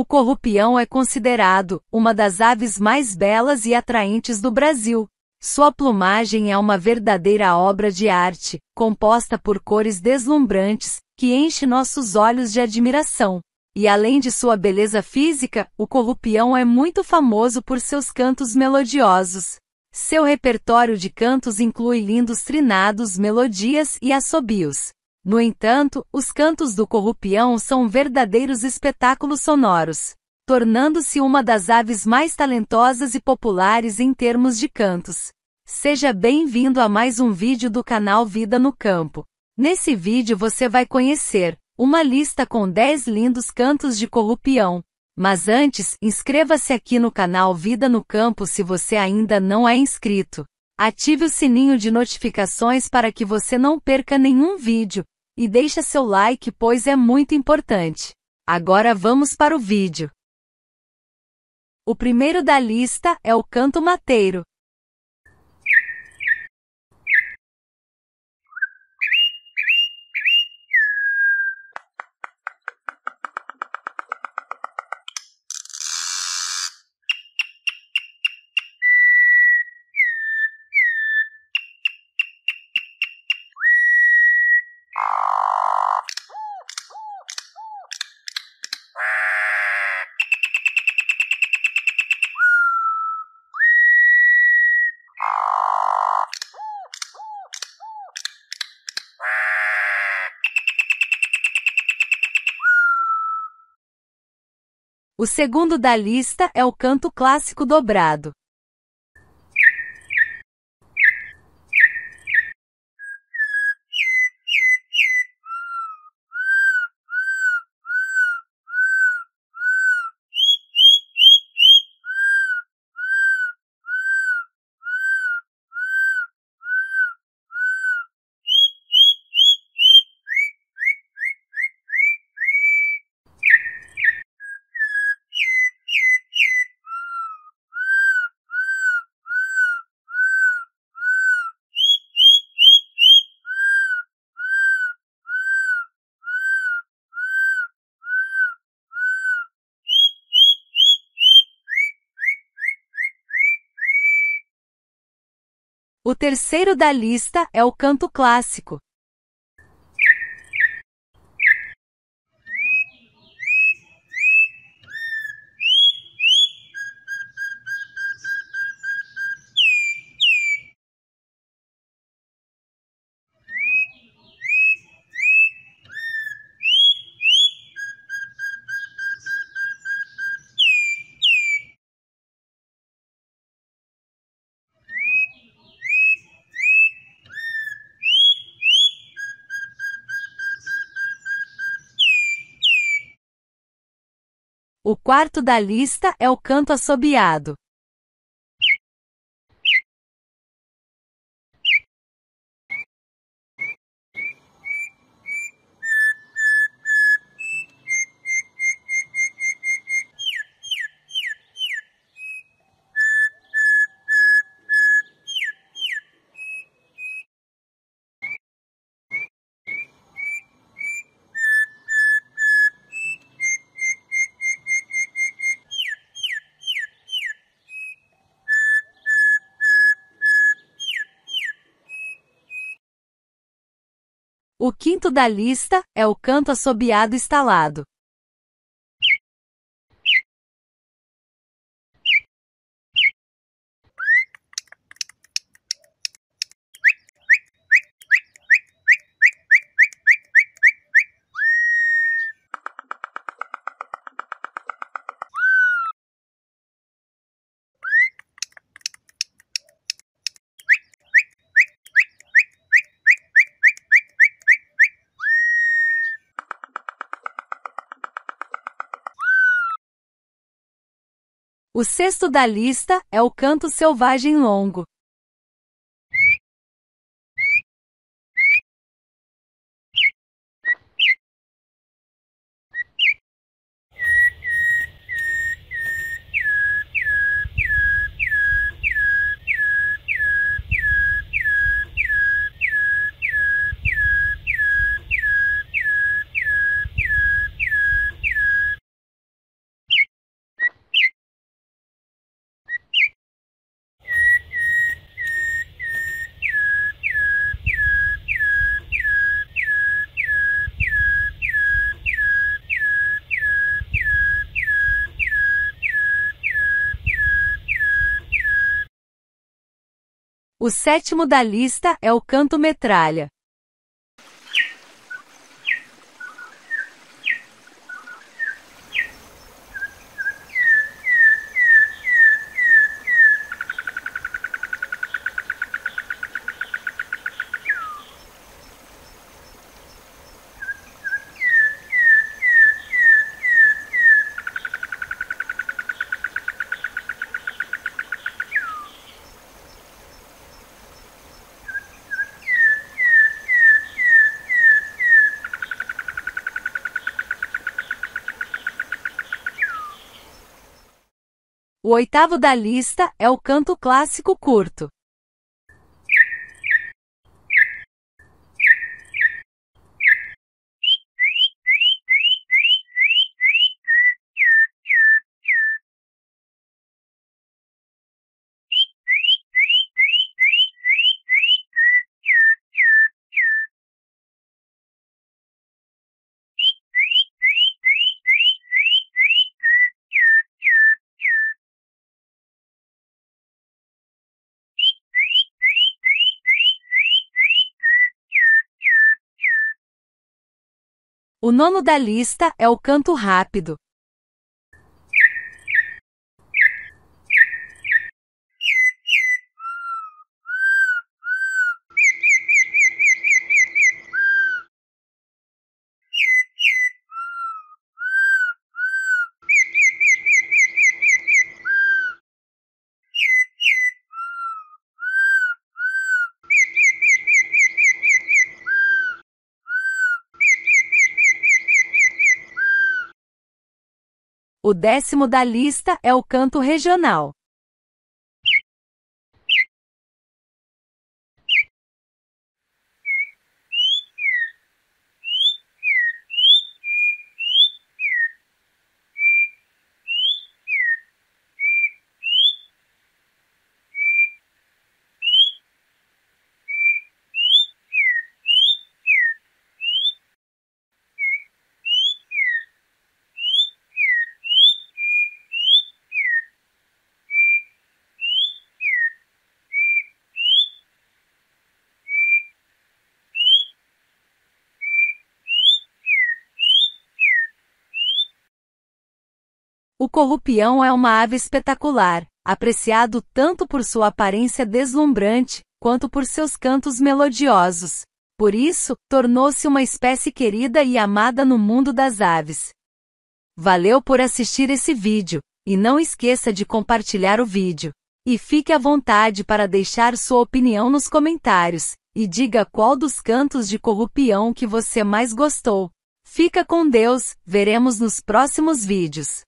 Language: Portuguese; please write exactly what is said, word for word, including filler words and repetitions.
O corrupião é considerado uma das aves mais belas e atraentes do Brasil. Sua plumagem é uma verdadeira obra de arte, composta por cores deslumbrantes, que enche nossos olhos de admiração. E além de sua beleza física, o corrupião é muito famoso por seus cantos melodiosos. Seu repertório de cantos inclui lindos trinados, melodias e assobios. No entanto, os cantos do corrupião são verdadeiros espetáculos sonoros, tornando-se uma das aves mais talentosas e populares em termos de cantos. Seja bem-vindo a mais um vídeo do canal Vida no Campo. Nesse vídeo você vai conhecer uma lista com dez lindos cantos de corrupião. Mas antes, inscreva-se aqui no canal Vida no Campo se você ainda não é inscrito. Ative o sininho de notificações para que você não perca nenhum vídeo, e deixa seu like pois é muito importante. Agora vamos para o vídeo. O primeiro da lista é o canto mateiro. O segundo da lista é o canto clássico dobrado. O terceiro da lista é o canto clássico. O quarto da lista é o canto assobiado. O quinto da lista é o canto assobiado estalado. O sexto da lista é o canto selvagem longo. O sétimo da lista é o canto-metralha. O oitavo da lista é o canto clássico curto. O nono da lista é o canto rápido. O décimo da lista é o canto regional. O corrupião é uma ave espetacular, apreciado tanto por sua aparência deslumbrante, quanto por seus cantos melodiosos. Por isso, tornou-se uma espécie querida e amada no mundo das aves. Valeu por assistir esse vídeo, e não esqueça de compartilhar o vídeo. E fique à vontade para deixar sua opinião nos comentários, e diga qual dos cantos de corrupião que você mais gostou. Fica com Deus, veremos nos próximos vídeos.